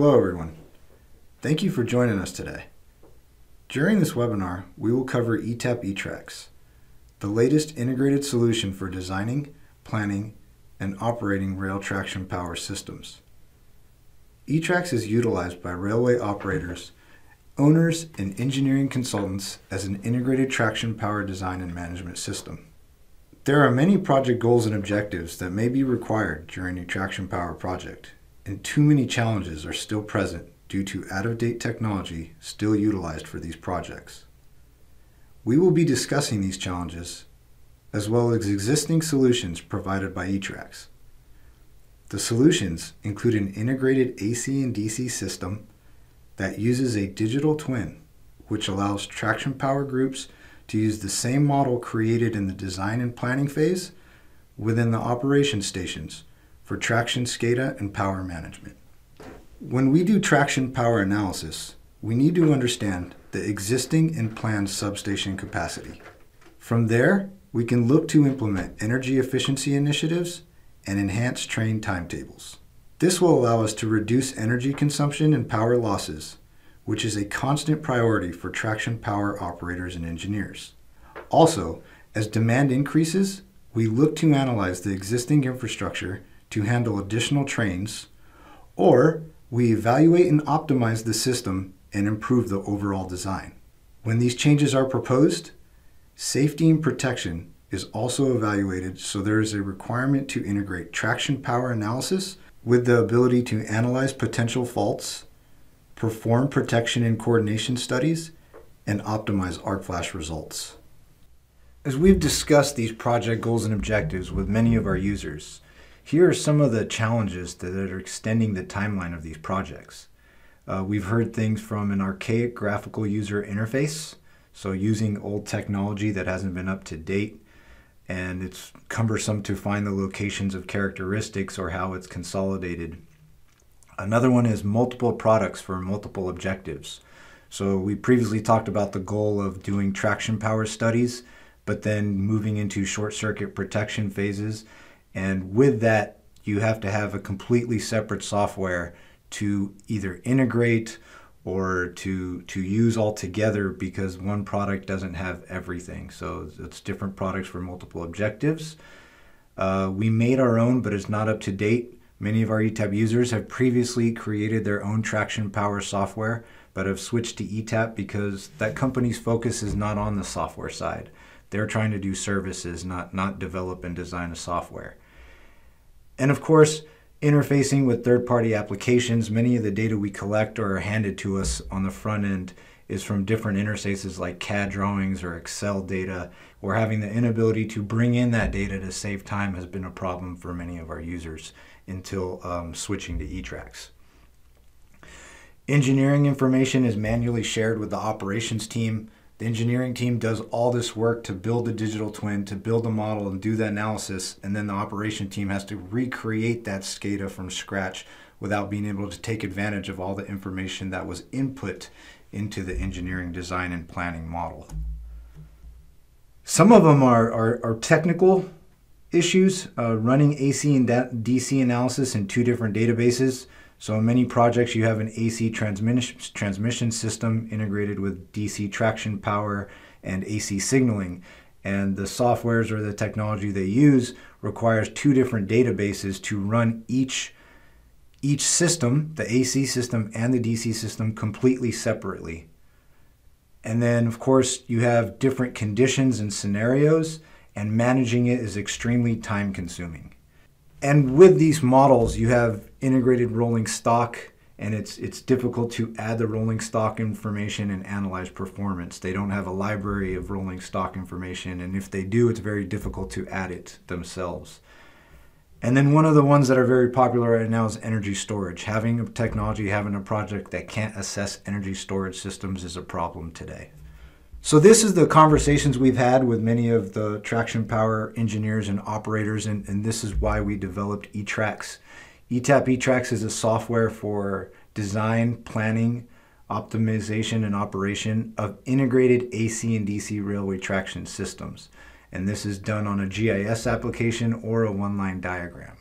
Hello everyone. Thank you for joining us today. During this webinar, we will cover ETAP eTraX, the latest integrated solution for designing, planning, and operating rail traction power systems. eTraX is utilized by railway operators, owners, and engineering consultants as an integrated traction power design and management system. There are many project goals and objectives that may be required during a traction power project, and too many challenges are still present due to out-of-date technology still utilized for these projects. We will be discussing these challenges as well as existing solutions provided by eTraX. The solutions include an integrated AC and DC system that uses a digital twin, which allows traction power groups to use the same model created in the design and planning phase within the operation stations for traction SCADA and power management. When we do traction power analysis, we need to understand the existing and planned substation capacity. From there, we can look to implement energy efficiency initiatives and enhance train timetables. This will allow us to reduce energy consumption and power losses, which is a constant priority for traction power operators and engineers. Also, as demand increases, we look to analyze the existing infrastructure to handle additional trains, or we evaluate and optimize the system and improve the overall design. When these changes are proposed, safety and protection is also evaluated, so there is a requirement to integrate traction power analysis with the ability to analyze potential faults, perform protection and coordination studies, and optimize arc flash results. As we've discussed these project goals and objectives with many of our users, here are some of the challenges that are extending the timeline of these projects. We've heard things from an archaic graphical user interface, so using old technology that hasn't been up to date, and it's cumbersome to find the locations of characteristics or how it's consolidated. Another one is multiple products for multiple objectives. So we previously talked about the goal of doing traction power studies, but then moving into short circuit protection phases. And with that, you have to have a completely separate software to either integrate or to use altogether, because one product doesn't have everything. So it's different products for multiple objectives. We made our own, but it's not up to date. Many of our ETAP users have previously created their own traction power software, but have switched to ETAP because that company's focus is not on the software side. They're trying to do services, not develop and design a software. And of course, interfacing with third-party applications, many of the data we collect or are handed to us on the front end is from different interfaces like CAD drawings or Excel data. Or having the inability to bring in that data to save time has been a problem for many of our users until switching to eTraX. Engineering information is manually shared with the operations team. The engineering team does all this work to build the digital twin, to build a model and do that analysis, and then the operation team has to recreate that SCADA from scratch without being able to take advantage of all the information that was input into the engineering design and planning model. Some of them are technical issues, running AC and DC analysis in two different databases. So in many projects, you have an AC transmission system integrated with DC traction power and AC signaling. And the softwares or the technology they use requires two different databases to run each system, the AC system and the DC system, completely separately. And then, of course, you have different conditions and scenarios, and managing it is extremely time-consuming. And with these models, you have integrated rolling stock, and it's difficult to add the rolling stock information and analyze performance. They don't have a library of rolling stock information, and if they do, it's very difficult to add it themselves. And then one of the ones that are very popular right now is energy storage. Having a technology, having a project that can't assess energy storage systems is a problem today. So this is the conversations we've had with many of the traction power engineers and operators, and this is why we developed eTraX. ETAP eTraX is a software for design, planning, optimization, and operation of integrated AC and DC railway traction systems. And this is done on a GIS application or a one-line diagram.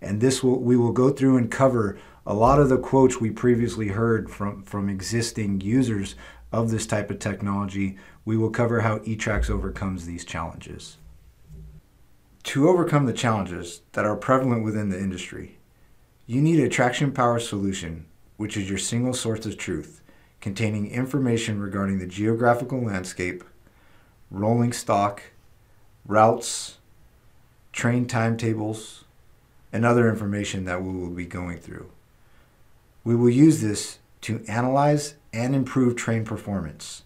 And this we will go through and cover a lot of the quotes we previously heard from existing users of this type of technology, we will cover how eTraX overcomes these challenges. To overcome the challenges that are prevalent within the industry, you need a traction power solution, which is your single source of truth, containing information regarding the geographical landscape, rolling stock, routes, train timetables, and other information that we will be going through. We will use this to analyze and improve train performance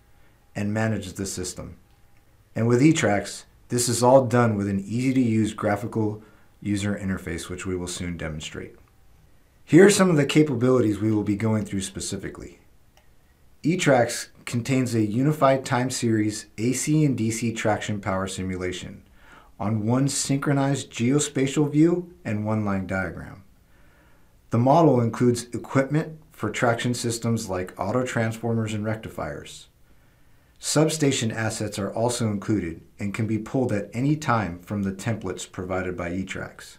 and manage the system. And with eTraX, this is all done with an easy-to-use graphical user interface, which we will soon demonstrate. Here are some of the capabilities we will be going through specifically. eTraX contains a unified time series AC and DC traction power simulation on one synchronized geospatial view and one line diagram. The model includes equipment for traction systems like auto transformers and rectifiers. Substation assets are also included and can be pulled at any time from the templates provided by eTraX.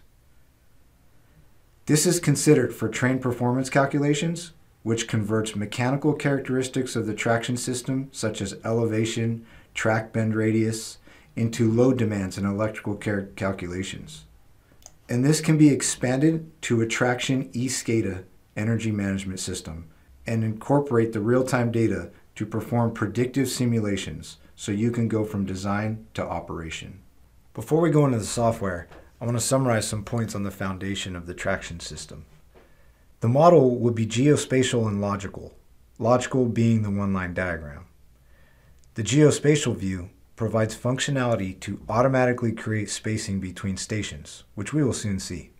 This is considered for train performance calculations, which converts mechanical characteristics of the traction system, such as elevation, track bend radius, into load demands and electrical calculations. And this can be expanded to a traction eSCADA energy management system and incorporate the real-time data to perform predictive simulations, so you can go from design to operation. Before we go into the software, I want to summarize some points on the foundation of the traction system. The model would be geospatial and logical, logical being the one-line diagram. The geospatial view provides functionality to automatically create spacing between stations, which we will soon see.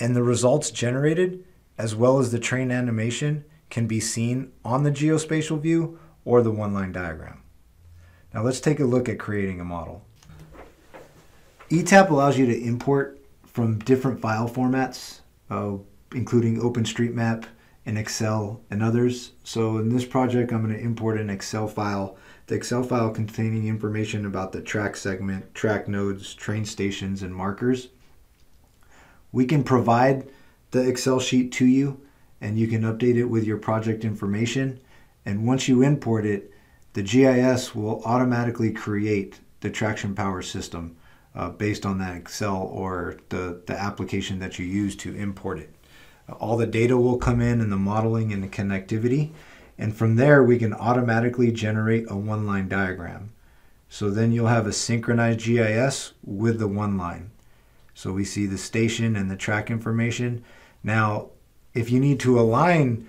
And the results generated, as well as the train animation, can be seen on the geospatial view or the one-line diagram. Now let's take a look at creating a model. ETAP allows you to import from different file formats, including OpenStreetMap and Excel and others. So in this project, I'm going to import an Excel file. The Excel file containing information about the track segment, track nodes, train stations, and markers. We can provide the Excel sheet to you, and you can update it with your project information. And once you import it, the GIS will automatically create the traction power system, based on that Excel or the application that you use to import it. All the data will come in and the modeling and the connectivity. And from there, we can automatically generate a one-line diagram. So then you'll have a synchronized GIS with the one line. So we see the station and the track information. Now, if you need to align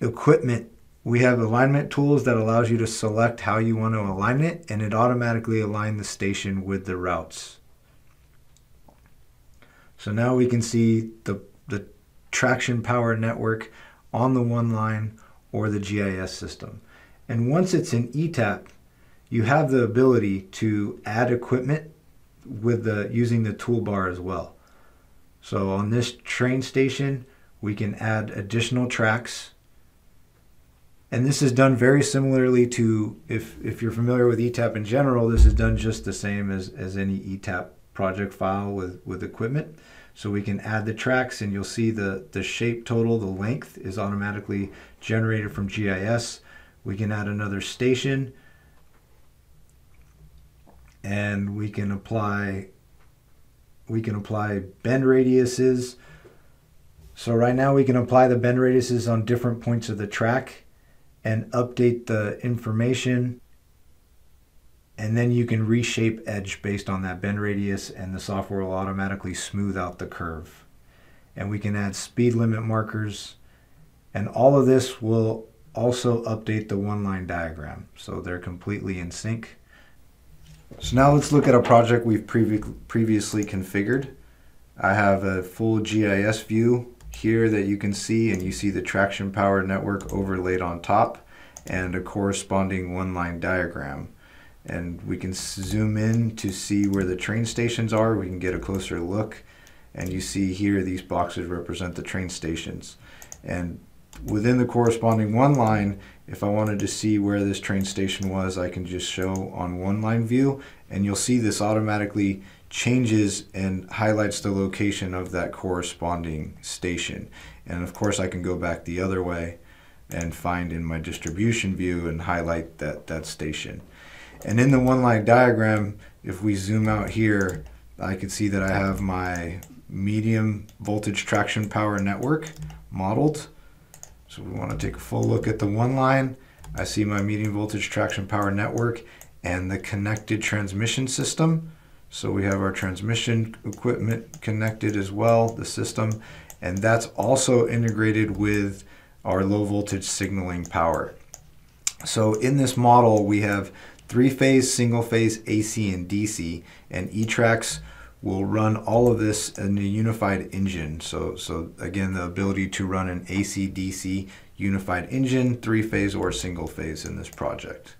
equipment, we have alignment tools that allows you to select how you want to align it, and it automatically aligns the station with the routes. So now we can see the traction power network on the one line or the GIS system. And once it's in ETAP, you have the ability to add equipment with using the toolbar as well. So on this train station, we can add additional tracks. And this is done very similarly to, if you're familiar with ETAP in general, this is done just the same as any ETAP project file with equipment. So we can add the tracks, and you'll see the shape total, the length is automatically generated from GIS. We can add another station, and we can apply bend radiuses. So right now we can apply the bend radiuses on different points of the track and update the information, and then you can reshape edge based on that bend radius, and the software will automatically smooth out the curve. And we can add speed limit markers, and all of this will also update the one-line diagram, so they're completely in sync. So now let's look at a project we've previously configured. I have a full GIS view here that you can see, and you see the traction power network overlaid on top and a corresponding one-line diagram. And we can zoom in to see where the train stations are. We can get a closer look, and you see here these boxes represent the train stations. And within the corresponding one line, if I wanted to see where this train station was, I can just show on one line view, and you'll see this automatically changes and highlights the location of that corresponding station. And of course I can go back the other way and find in my distribution view and highlight that station. And in the one line diagram, if we zoom out here, I can see that I have my medium voltage traction power network modeled. So we want to take a full look at the one line. I see my medium voltage traction power network and the connected transmission system. So we have our transmission equipment connected as well, the system, and that's also integrated with our low voltage signaling power. So in this model, we have three-phase, single-phase, AC and DC, and eTraX will run all of this in a unified engine. So again, the ability to run an AC, DC unified engine, three-phase or single-phase in this project.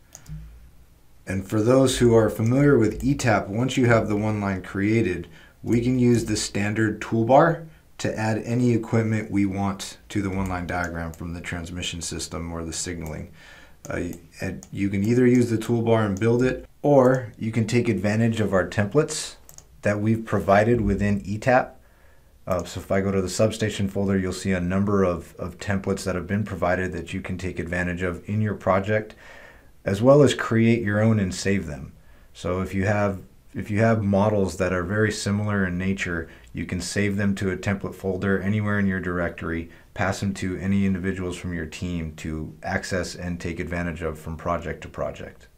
And for those who are familiar with ETAP, once you have the one line created, we can use the standard toolbar to add any equipment we want to the one line diagram from the transmission system or the signaling. And you can either use the toolbar and build it, or you can take advantage of our templates that we've provided within ETAP. So if I go to the substation folder, you'll see a number of templates that have been provided that you can take advantage of in your project, as well as create your own and save them. So if you have models that are very similar in nature, you can save them to a template folder anywhere in your directory, pass them to any individuals from your team to access and take advantage of from project to project.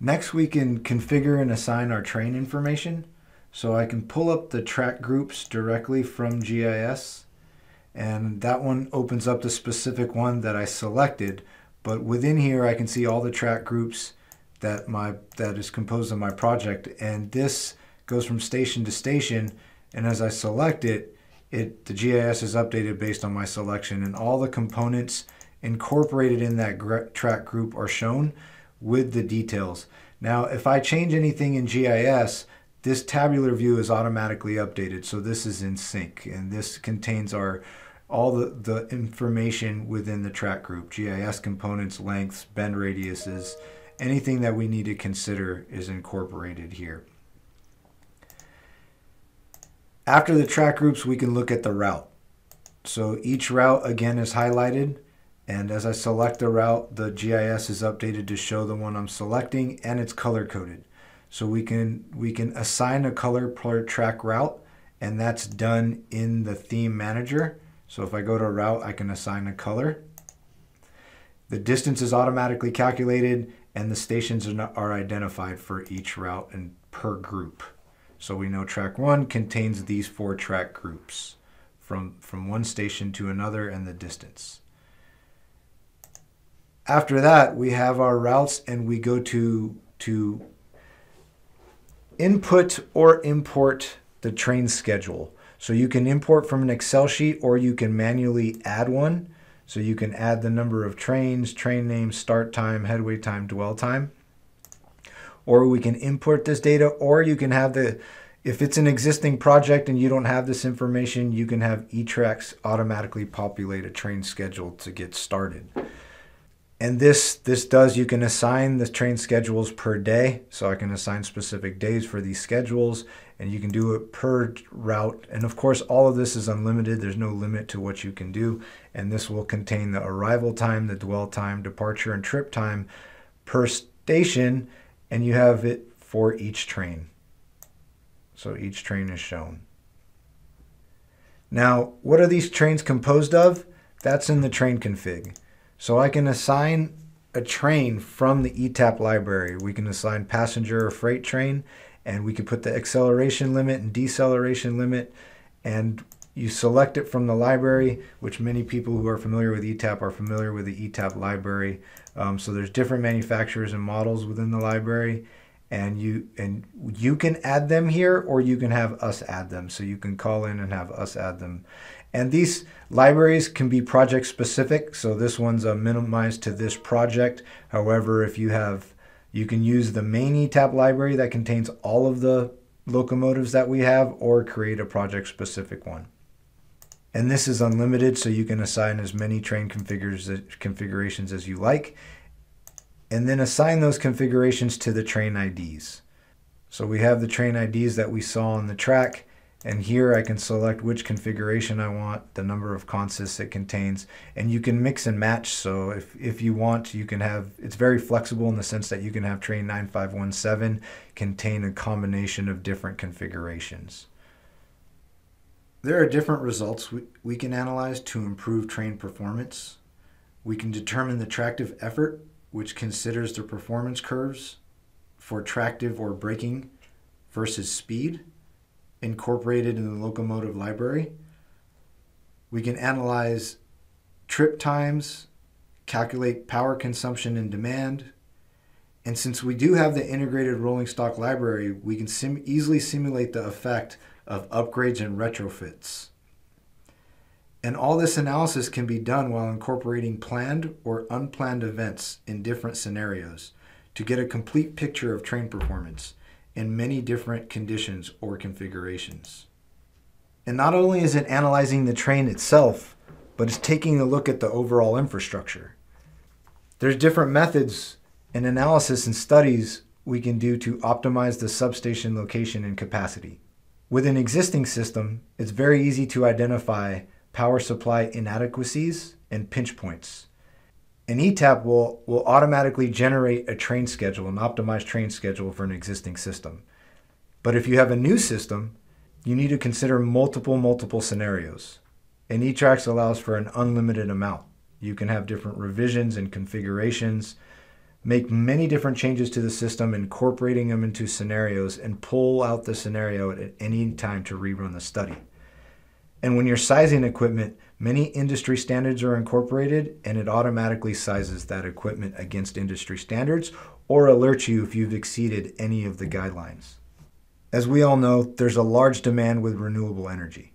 Next, we can configure and assign our train information. So I can pull up the track groups directly from GIS, and that one opens up the specific one that I selected. But within here, I can see all the track groups that is composed of my project. And this goes from station to station. And as I select it, the GIS is updated based on my selection, and all the components incorporated in that track group are shown with the details. Now, if I change anything in GIS, this tabular view is automatically updated. So this is in sync, and this contains all the information within the track group, GIS components, lengths, bend radiuses, anything that we need to consider is incorporated here. After the track groups, we can look at the route. So each route again is highlighted. And as I select the route, the GIS is updated to show the one I'm selecting, and it's color coded. So we can assign a color per track route, and that's done in the theme manager. So if I go to route, I can assign a color. The distance is automatically calculated, and the stations are identified for each route and per group. So we know track one contains these four track groups from one station to another and the distance. After that, we have our routes, and we go to input or import the train schedule. So you can import from an Excel sheet, or you can manually add one. So you can add the number of trains, train name, start time, headway time, dwell time. Or we can import this data, or you can have if it's an existing project and you don't have this information, you can have eTraX automatically populate a train schedule to get started. And you can assign the train schedules per day. So I can assign specific days for these schedules, and you can do it per route. And of course, all of this is unlimited. There's no limit to what you can do. And this will contain the arrival time, the dwell time, departure, and trip time per station. And you have it for each train. So each train is shown. Now, what are these trains composed of? That's in the train config. So I can assign a train from the ETAP library. We can assign passenger or freight train, and we can put the acceleration limit and deceleration limit, and you select it from the library, which many people who are familiar with ETAP are familiar with the ETAP library. So there's different manufacturers and models within the library, and you can add them here, or you can have us add them. So you can call in and have us add them. And these libraries can be project specific. So this one's minimized to this project. However, you can use the main ETAP library that contains all of the locomotives that we have, or create a project specific one. And this is unlimited, so you can assign as many train configurations as you like, and then assign those configurations to the train IDs. So we have the train IDs that we saw on the track, and here I can select which configuration I want, the number of consists it contains, and you can mix and match. So if you want, you can have, it's very flexible in the sense that you can have train 9517 contain a combination of different configurations. There are different results we can analyze to improve train performance. We can determine the tractive effort, which considers the performance curves for tractive or braking versus speed, incorporated in the locomotive library. We can analyze trip times, calculate power consumption and demand, and since we do have the integrated rolling stock library, we can easily simulate the effect of upgrades and retrofits. And all this analysis can be done while incorporating planned or unplanned events in different scenarios to get a complete picture of train performance in many different conditions or configurations. And not only is it analyzing the train itself, but it's taking a look at the overall infrastructure. There's different methods and analysis and studies we can do to optimize the substation location and capacity. With an existing system, it's very easy to identify power supply inadequacies and pinch points. An ETAP will automatically generate a train schedule, an optimized train schedule for an existing system. But if you have a new system, you need to consider multiple scenarios. And eTraX allows for an unlimited amount. You can have different revisions and configurations, make many different changes to the system, incorporating them into scenarios, and pull out the scenario at any time to rerun the study. And when you're sizing equipment, many industry standards are incorporated, and it automatically sizes that equipment against industry standards or alerts you if you've exceeded any of the guidelines. As we all know, there's a large demand with renewable energy,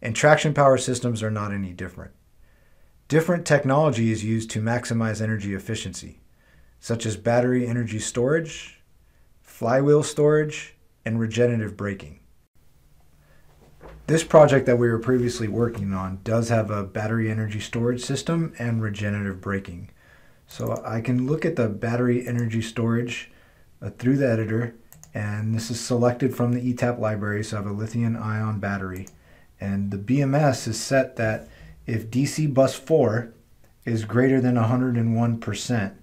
and traction power systems are not any different. Different technology is used to maximize energy efficiency, such as battery energy storage, flywheel storage, and regenerative braking. This project that we were previously working on does have a battery energy storage system and regenerative braking. So I can look at the battery energy storage through the editor, and this is selected from the ETAP library, so I have a lithium ion battery. And the BMS is set that if DC bus 4 is greater than 101%,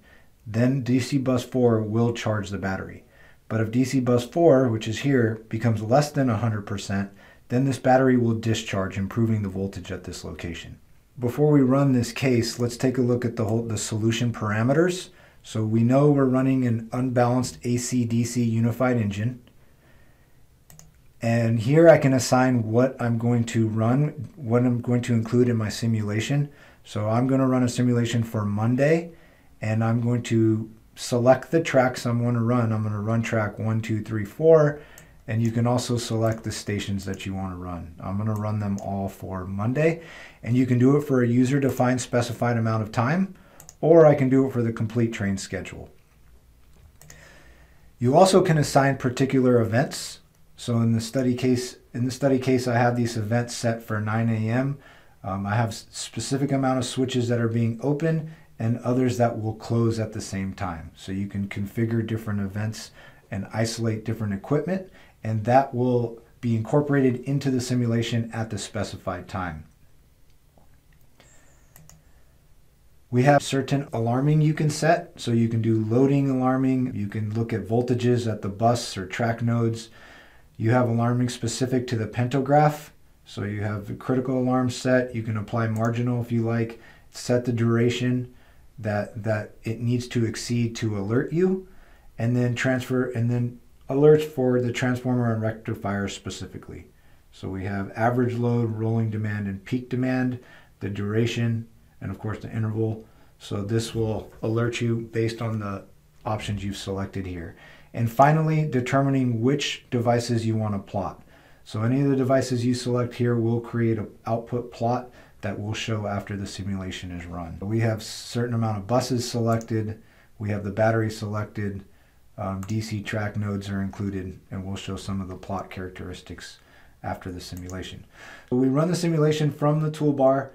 then DC bus 4 will charge the battery. But if DC bus 4, which is here, becomes less than 100%, then this battery will discharge, improving the voltage at this location. Before we run this case, let's take a look at the solution parameters. So we know we're running an unbalanced AC-DC unified engine. And here I can assign what I'm going to run, what I'm going to include in my simulation. So I'm going to run a simulation for Monday, and I'm going to select the tracks I'm going to run. I'm going to run track 1, 2, 3, 4, and you can also select the stations that you want to run. I'm going to run them all for Monday, and you can do it for a user-defined specified amount of time, or I can do it for the complete train schedule. You also can assign particular events. So in the study case, I have these events set for 9 a.m. I have specific amount of switches that are being open, and others that will close at the same time. So you can configure different events and isolate different equipment, and that will be incorporated into the simulation at the specified time. We have certain alarming you can set. So you can do loading alarming. You can look at voltages at the bus or track nodes. You have alarming specific to the pantograph. So you have the critical alarm set. You can apply marginal if you like, set the duration that it needs to exceed to alert you, and then alerts for the transformer and rectifier specifically. So we have average load, rolling demand, and peak demand, the duration, and of course the interval. So this will alert you based on the options you've selected here. And finally, determining which devices you want to plot. So any of the devices you select here will create an output plot that will show after the simulation is run. We have a certain amount of buses selected, we have the battery selected, DC track nodes are included, and we'll show some of the plot characteristics after the simulation. So we run the simulation from the toolbar.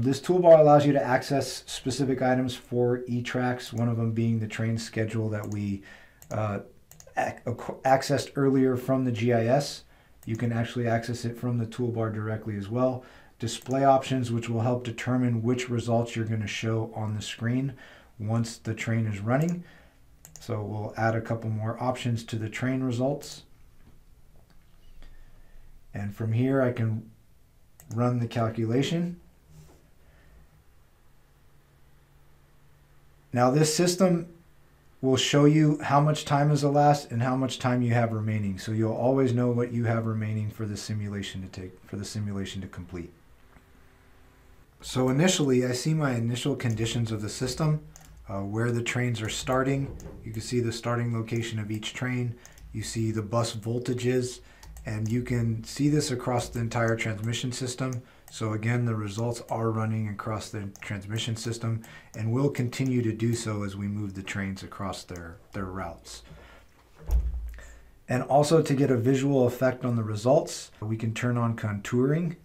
This toolbar allows you to access specific items for eTraX, one of them being the train schedule that we accessed earlier from the GIS. You can actually access it from the toolbar directly as well. Display options, which will help determine which results you're going to show on the screen once the train is running. So we'll add a couple more options to the train results. And from here, I can run the calculation. Now this system will show you how much time is elapsed and how much time you have remaining. So you'll always know what you have remaining for the simulation to complete. So initially, I see my initial conditions of the system, where the trains are starting. You can see the starting location of each train. You see the bus voltages, and you can see this across the entire transmission system. So again, the results are running across the transmission system and will continue to do so as we move the trains across their routes. And also to get a visual effect on the results, we can turn on contouring.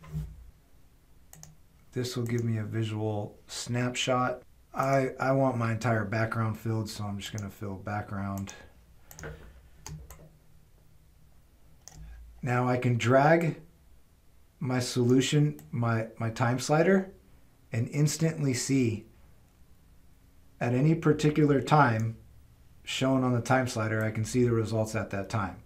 This will give me a visual snapshot. I want my entire background filled, so I'm just gonna fill background. Now I can drag my solution, my time slider, and instantly see at any particular time shown on the time slider, I can see the results at that time.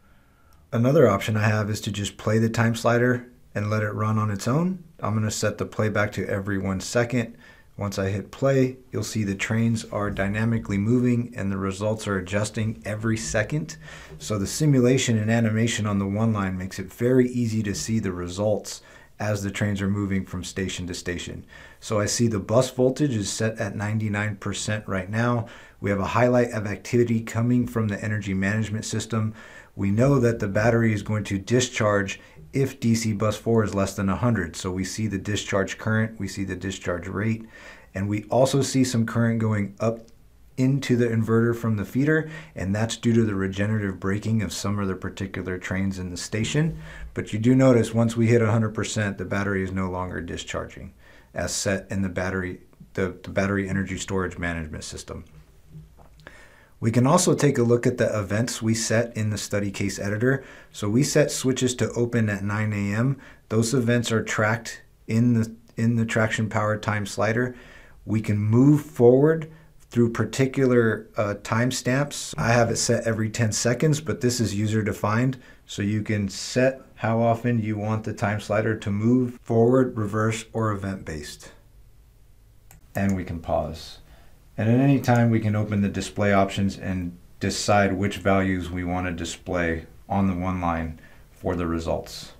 Another option I have is to just play the time slider and let it run on its own. I'm going to set the playback to every 1 second. Once I hit play, you'll see the trains are dynamically moving and the results are adjusting every second. So the simulation and animation on the one line makes it very easy to see the results as the trains are moving from station to station. So I see the bus voltage is set at 99% right now. We have a highlight of activity coming from the energy management system. We know that the battery is going to discharge if DC bus 4 is less than 100. So we see the discharge current, we see the discharge rate, and we also see some current going up into the inverter from the feeder, and that's due to the regenerative braking of some of the particular trains in the station. But you do notice once we hit 100%, the battery is no longer discharging as set in the battery energy storage management system. We can also take a look at the events we set in the study case editor. So we set switches to open at 9 a.m. Those events are tracked in the traction power time slider. We can move forward through particular timestamps. I have it set every 10 seconds, but this is user defined. So you can set how often you want the time slider to move forward, reverse, or event based. And we can pause. And at any time, we can open the display options and decide which values we want to display on the one line for the results.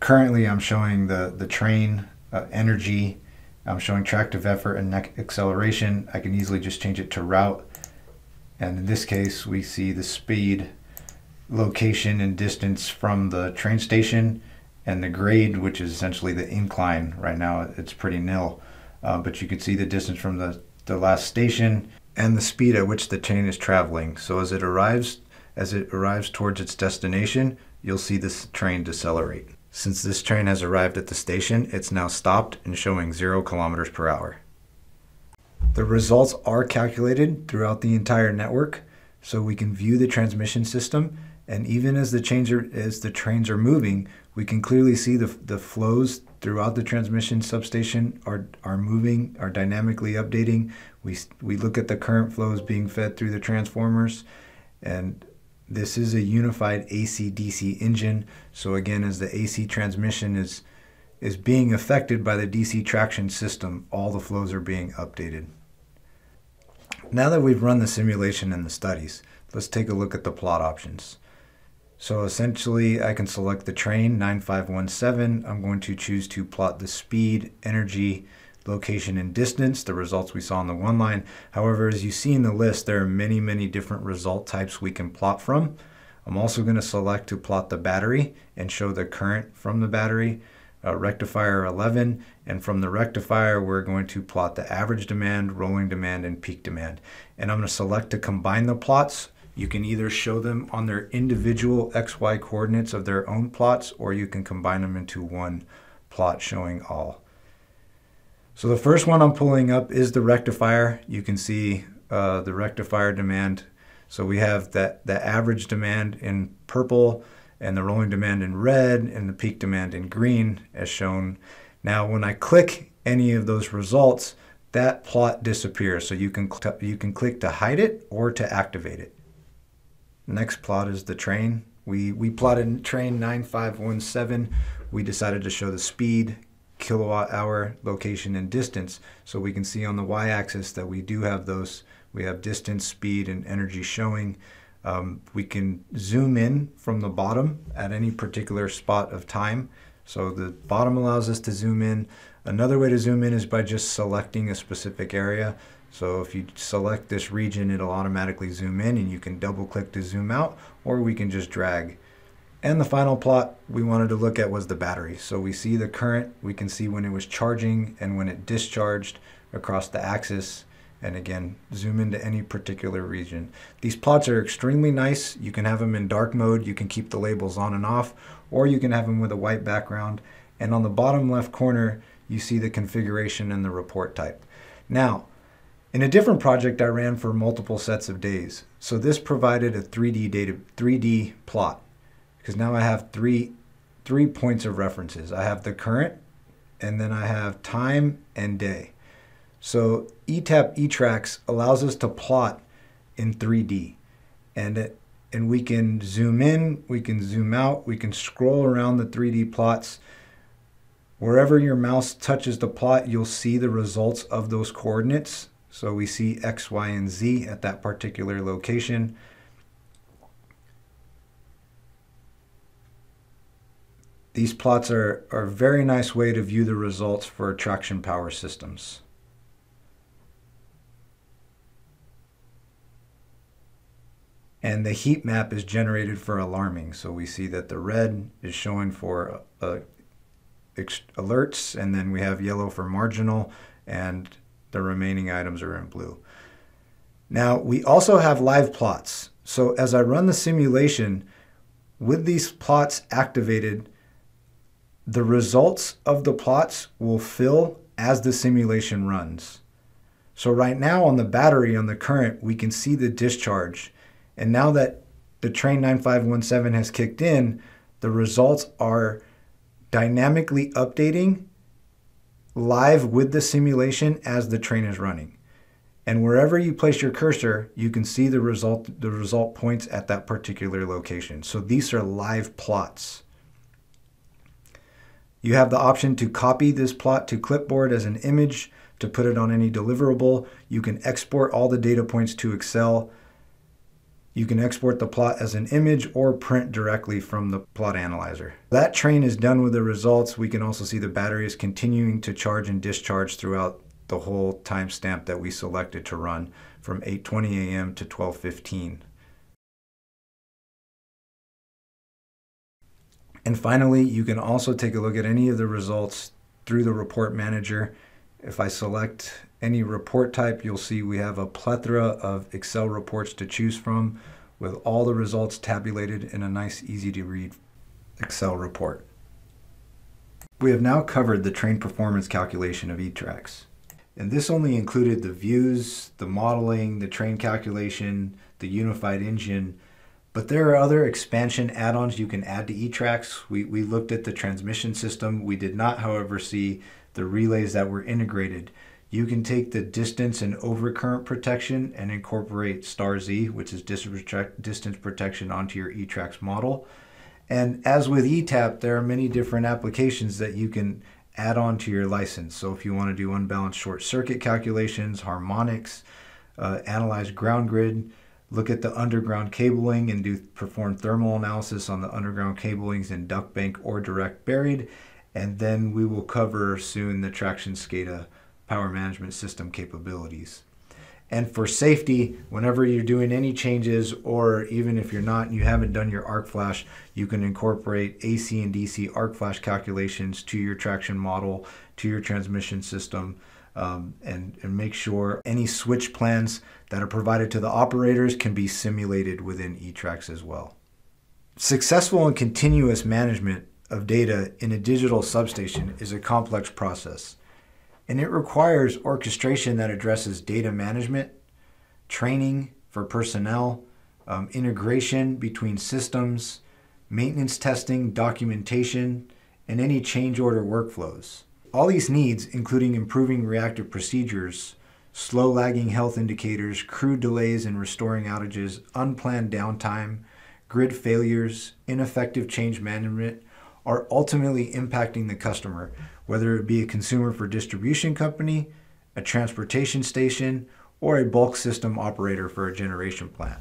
Currently, I'm showing the train energy. I'm showing tractive effort and acceleration. I can easily just change it to route. And in this case, we see the speed, location, and distance from the train station, and the grade, which is essentially the incline. Right now, it's pretty nil, but you can see the distance from the last station and the speed at which the train is traveling. So as it arrives towards its destination, you'll see this train decelerate. Since this train has arrived at the station, it's now stopped and showing 0 km/h. The results are calculated throughout the entire network, so we can view the transmission system, and even as the trains are moving, we can clearly see the flows throughout the transmission substation are moving, are dynamically updating. We look at the current flows being fed through the transformers, and this is a unified AC-DC engine. So again, as the AC transmission is being affected by the DC traction system, all the flows are being updated. Now that we've run the simulation and the studies, let's take a look at the plot options. So essentially, I can select the train 9517. I'm going to choose to plot the speed, energy, location, and distance, the results we saw on the one line. However, as you see in the list, there are many different result types we can plot from. I'm also going to select to plot the battery and show the current from the battery, rectifier 11, and from the rectifier, we're going to plot the average demand, rolling demand, and peak demand. And I'm going to select to combine the plots You can either show them on their individual XY coordinates of their own plots, or you can combine them into one plot showing all. So the first one I'm pulling up is the rectifier. You can see the rectifier demand. So we have that the average demand in purple and the rolling demand in red and the peak demand in green as shown. Now when I click any of those results, that plot disappears. So you can click to hide it or to activate it. Next plot is the train. We plotted train 9517. We decided to show the speed, kilowatt hour, location, and distance. So we can see on the y-axis that we do have those. We have distance, speed, and energy showing. We can zoom in from the bottom at any particular spot of time. So the bottom allows us to zoom in. Another way to zoom in is by just selecting a specific area. So if you select this region, it'll automatically zoom in, and you can double click to zoom out, or we can just drag. And the final plot we wanted to look at was the battery. So we see the current, we can see when it was charging and when it discharged across the axis. And again, zoom into any particular region. These plots are extremely nice. You can have them in dark mode. You can keep the labels on and off, or you can have them with a white background. And on the bottom left corner, you see the configuration and the report type. Now, in a different project I ran for multiple sets of days. So this provided a 3D plot, because now I have three points of references. I have the current, and then I have time and day. So ETAP eTraX allows us to plot in 3D, and we can zoom in, we can zoom out, we can scroll around the 3D plots. Wherever your mouse touches the plot, you'll see the results of those coordinates. So we see X, Y, and Z at that particular location. These plots are a very nice way to view the results for traction power systems. And the heat map is generated for alarming. So we see that the red is showing for alerts, and then we have yellow for marginal, and the remaining items are in blue. Now, we also have live plots. So as I run the simulation, with these plots activated, the results of the plots will fill as the simulation runs. So right now on the battery, on the current, we can see the discharge. And now that the train 9517 has kicked in, the results are dynamically updating live with the simulation as the train is running. And wherever you place your cursor, you can see the result points at that particular location. So these are live plots. You have the option to copy this plot to clipboard as an image, to put it on any deliverable. You can export all the data points to Excel. You can export the plot as an image or print directly from the plot analyzer. That train is done with the results. We can also see the battery is continuing to charge and discharge throughout the whole timestamp that we selected to run from 8:20 a.m. to 12:15. And finally, you can also take a look at any of the results through the report manager. If I select any report type, you'll see we have a plethora of Excel reports to choose from, with all the results tabulated in a nice, easy to read Excel report. We have now covered the train performance calculation of eTraX. And this only included the views, the modeling, the train calculation, the unified engine, but there are other expansion add-ons you can add to eTraX. We looked at the transmission system. We did not, however, see the relays that were integrated. You can take the distance and overcurrent protection and incorporate STAR-Z, which is distance protection, onto your eTraX model. And as with ETAP, there are many different applications that you can add on to your license. So if you want to do unbalanced short circuit calculations, harmonics, analyze ground grid, look at the underground cabling and perform thermal analysis on the underground cablings in duct bank or direct buried. And then we will cover soon the traction SCADA power management system capabilities. And for safety, whenever you're doing any changes, or even if you're not and you haven't done your arc flash, you can incorporate AC and DC arc flash calculations to your traction model, to your transmission system, and make sure any switch plans that are provided to the operators can be simulated within eTraX as well. Successful and continuous management of data in a digital substation is a complex process, and it requires orchestration that addresses data management, training for personnel, integration between systems, maintenance testing, documentation, and any change order workflows. All these needs, including improving reactive procedures, slow lagging health indicators, crew delays and restoring outages, unplanned downtime, grid failures, ineffective change management, are ultimately impacting the customer, whether it be a consumer for distribution company, a transportation station, or a bulk system operator for a generation plant.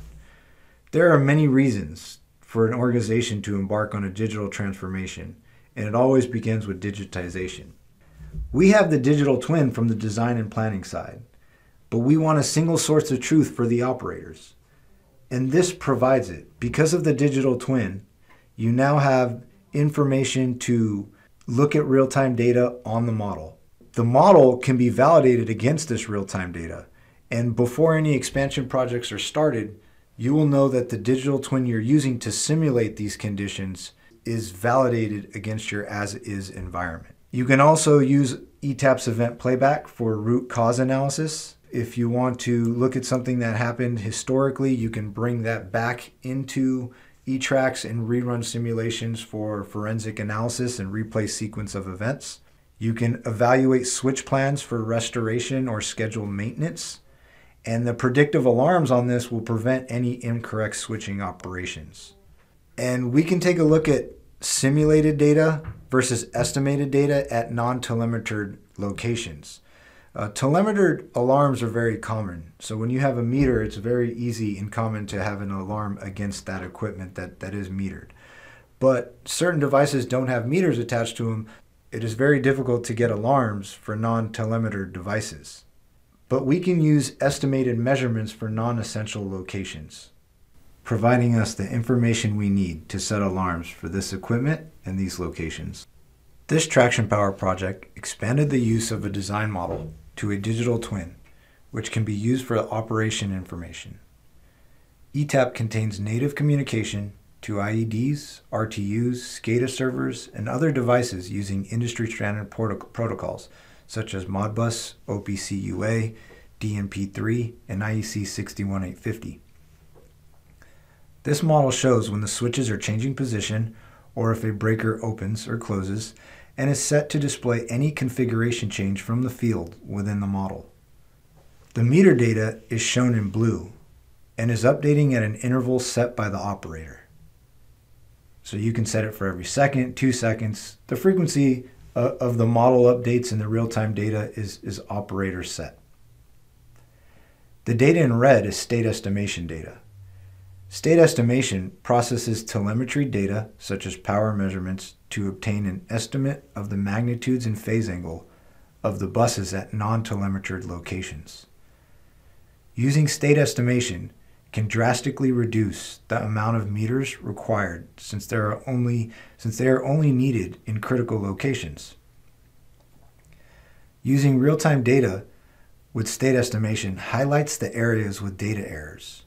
There are many reasons for an organization to embark on a digital transformation, and it always begins with digitization. We have the digital twin from the design and planning side, but we want a single source of truth for the operators. And this provides it. Because of the digital twin, you now have information to look at real-time data on the model. The model can be validated against this real-time data, and before any expansion projects are started, you will know that the digital twin you're using to simulate these conditions is validated against your as-is environment. You can also use ETAP's event playback for root cause analysis. If you want to look at something that happened historically, you can bring that back into eTraX and rerun simulations for forensic analysis and replay sequence of events. You can evaluate switch plans for restoration or scheduled maintenance, and the predictive alarms on this will prevent any incorrect switching operations. And we can take a look at simulated data versus estimated data at non-telemetered locations. Telemetered alarms are very common. So when you have a meter, it's very easy and common to have an alarm against that equipment that is metered. But certain devices don't have meters attached to them. It is very difficult to get alarms for non-telemetered devices. But we can use estimated measurements for non-essential locations, providing us the information we need to set alarms for this equipment and these locations. This traction power project expanded the use of a design model to a digital twin, which can be used for operation information. ETAP contains native communication to IEDs, RTUs, SCADA servers, and other devices using industry standard protocols such as Modbus, OPC UA, DNP3, and IEC 61850. This model shows when the switches are changing position or if a breaker opens or closes, and is set to display any configuration change from the field within the model. The meter data is shown in blue and is updating at an interval set by the operator. So you can set it for every second, 2 seconds. The frequency of the model updates and the real-time data is operator set. The data in red is state estimation data. State estimation processes telemetry data, such as power measurements, to obtain an estimate of the magnitudes and phase angle of the buses at non-telemetered locations. Using state estimation can drastically reduce the amount of meters required since they are only needed in critical locations. Using real-time data with state estimation highlights the areas with data errors.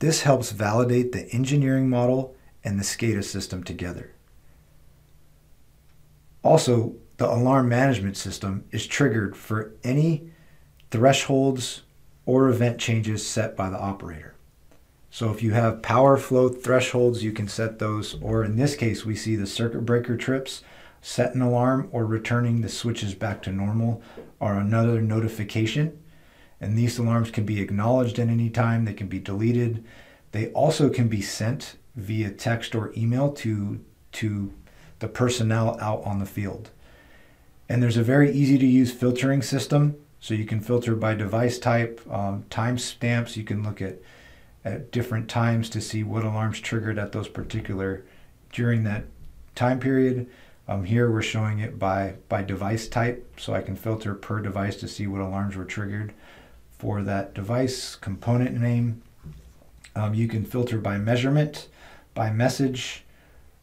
This helps validate the engineering model and the SCADA system together. Also, the alarm management system is triggered for any thresholds or event changes set by the operator. So if you have power flow thresholds, you can set those, or in this case, we see the circuit breaker trips, set an alarm, or returning the switches back to normal, or another notification. And these alarms can be acknowledged at any time. They can be deleted. They also can be sent via text or email to the personnel out on the field. And there's a very easy to use filtering system. So you can filter by device type, time stamps. You can look at different times to see what alarms triggered at those particular during that time period. Here we're showing it by device type. So I can filter per device to see what alarms were triggered for that device, component name. You can filter by measurement, by message,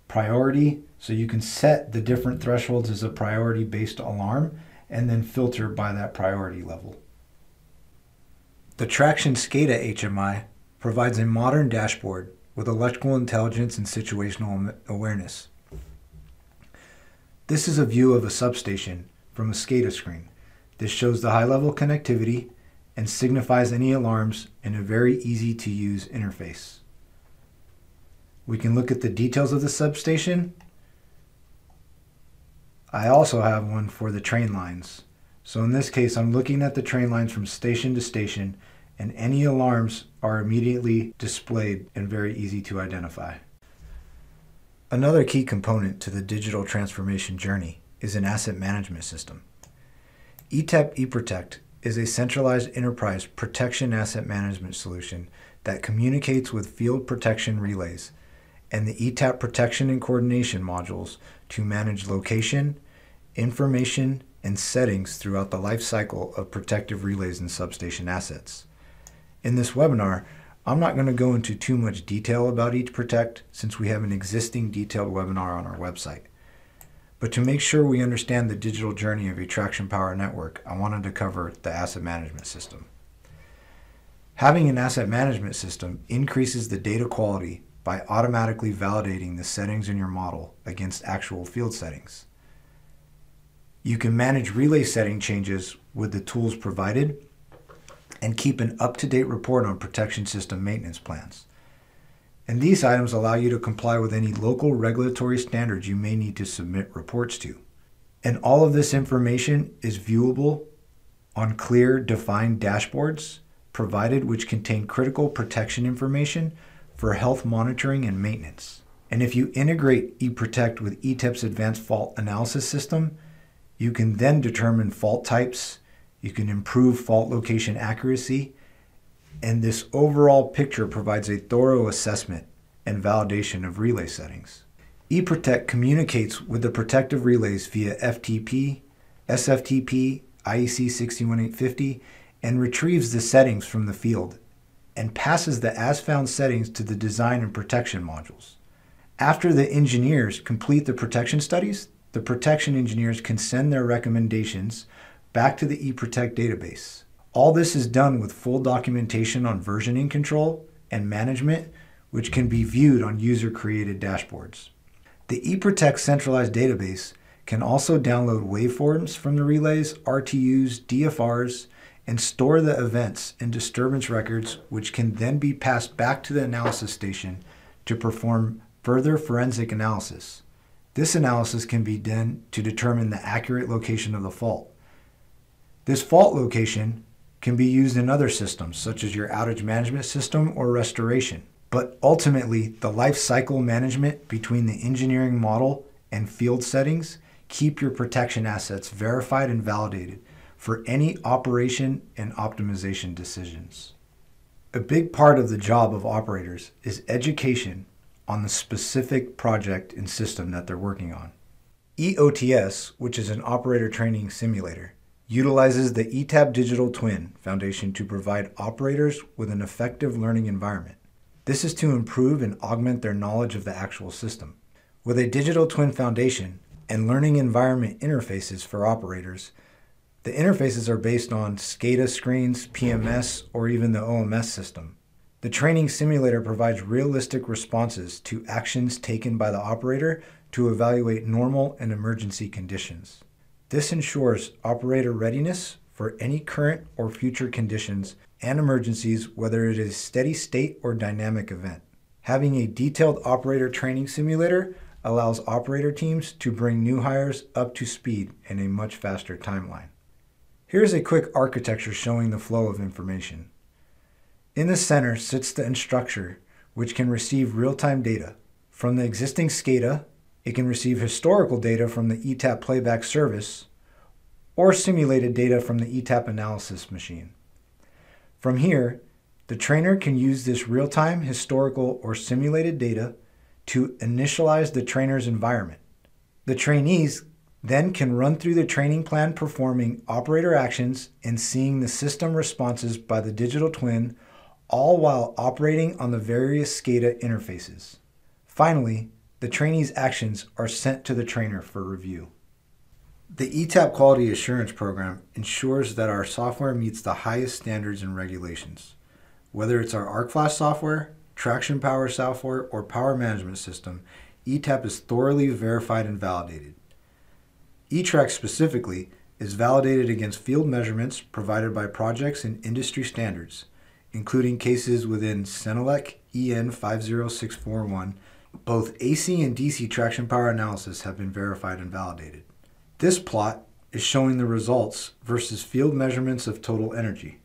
priority. So you can set the different thresholds as a priority based alarm and then filter by that priority level. The Traction SCADA HMI provides a modern dashboard with electrical intelligence and situational awareness. This is a view of a substation from a SCADA screen. This shows the high-level connectivity and signifies any alarms in a very easy-to-use interface. We can look at the details of the substation. I also have one for the train lines. So in this case, I'm looking at the train lines from station to station, and any alarms are immediately displayed and very easy to identify. Another key component to the digital transformation journey is an asset management system. ETAP eProtect is a centralized enterprise protection asset management solution that communicates with field protection relays and the ETAP protection and coordination modules to manage location, information, and settings throughout the life cycle of protective relays and substation assets. In this webinar, I'm not going to go into too much detail about eProtect since we have an existing detailed webinar on our website. But to make sure we understand the digital journey of a traction power network, I wanted to cover the asset management system. Having an asset management system increases the data quality by automatically validating the settings in your model against actual field settings. You can manage relay setting changes with the tools provided and keep an up-to-date report on protection system maintenance plans. And these items allow you to comply with any local regulatory standards you may need to submit reports to. And all of this information is viewable on clear, defined dashboards provided, which contain critical protection information for health monitoring and maintenance. And if you integrate eProtect with ETAP's Advanced Fault Analysis System, you can then determine fault types, you can improve fault location accuracy, and this overall picture provides a thorough assessment and validation of relay settings. eProtect communicates with the protective relays via FTP, SFTP, IEC 61850, and retrieves the settings from the field and passes the as-found settings to the design and protection modules. After the engineers complete the protection studies, the protection engineers can send their recommendations back to the eProtect database. All this is done with full documentation on versioning control and management, which can be viewed on user-created dashboards. The eProtect centralized database can also download waveforms from the relays, RTUs, DFRs, and store the events and disturbance records, which can then be passed back to the analysis station to perform further forensic analysis. This analysis can be done to determine the accurate location of the fault. This fault location can be used in other systems, such as your outage management system or restoration. But ultimately, the life cycle management between the engineering model and field settings keep your protection assets verified and validated for any operation and optimization decisions. A big part of the job of operators is education on the specific project and system that they're working on. EOTS, which is an operator training simulator, utilizes the ETAP Digital Twin Foundation to provide operators with an effective learning environment. This is to improve and augment their knowledge of the actual system. With a Digital Twin Foundation and learning environment interfaces for operators, the interfaces are based on SCADA screens, PMS, or even the OMS system. The training simulator provides realistic responses to actions taken by the operator to evaluate normal and emergency conditions. This ensures operator readiness for any current or future conditions and emergencies, whether it is a steady state or dynamic event. Having a detailed operator training simulator allows operator teams to bring new hires up to speed in a much faster timeline. Here's a quick architecture showing the flow of information. In the center sits the instructor, which can receive real-time data. From the existing SCADA, it can receive historical data from the ETAP playback service or simulated data from the ETAP analysis machine. From here, the trainer can use this real-time, historical, or simulated data to initialize the trainer's environment. The trainees then can run through the training plan, performing operator actions and seeing the system responses by the digital twin, all while operating on the various SCADA interfaces. Finally, the trainee's actions are sent to the trainer for review. The ETAP Quality Assurance Program ensures that our software meets the highest standards and regulations. Whether it's our ArcFlash software, traction power software, or power management system, ETAP is thoroughly verified and validated. eTraX specifically is validated against field measurements provided by projects and industry standards, including cases within Cenelec EN 50641. Both AC and DC traction power analysis have been verified and validated. This plot is showing the results versus field measurements of total energy.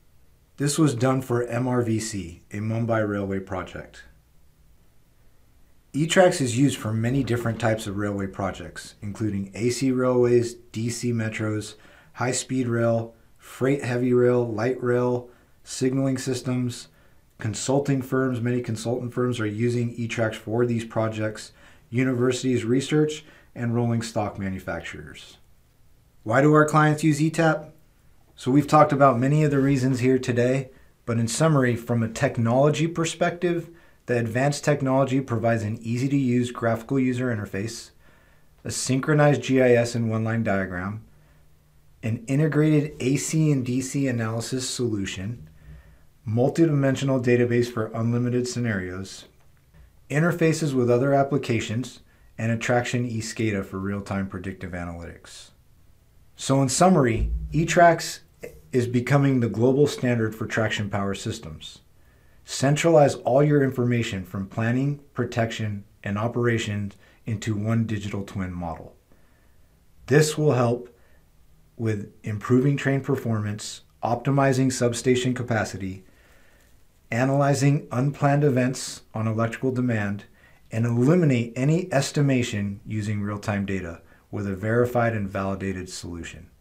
This was done for MRVC, a Mumbai railway project. eTraX is used for many different types of railway projects, including AC railways, DC metros, high-speed rail, freight heavy rail, light rail, signaling systems, consulting firms. Many consultant firms are using eTraX for these projects, universities, research, and rolling stock manufacturers. Why do our clients use ETAP? So we've talked about many of the reasons here today, but in summary, from a technology perspective, the advanced technology provides an easy-to-use graphical user interface, a synchronized GIS and one-line diagram, an integrated AC and DC analysis solution, multidimensional database for unlimited scenarios, interfaces with other applications, and Traction eSCADA for real-time predictive analytics. So in summary, eTraX is becoming the global standard for traction power systems. Centralize all your information from planning, protection, and operations into one digital twin model. This will help with improving train performance, optimizing substation capacity, analyzing unplanned events on electrical demand, and eliminate any estimation using real-time data with a verified and validated solution.